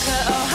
could.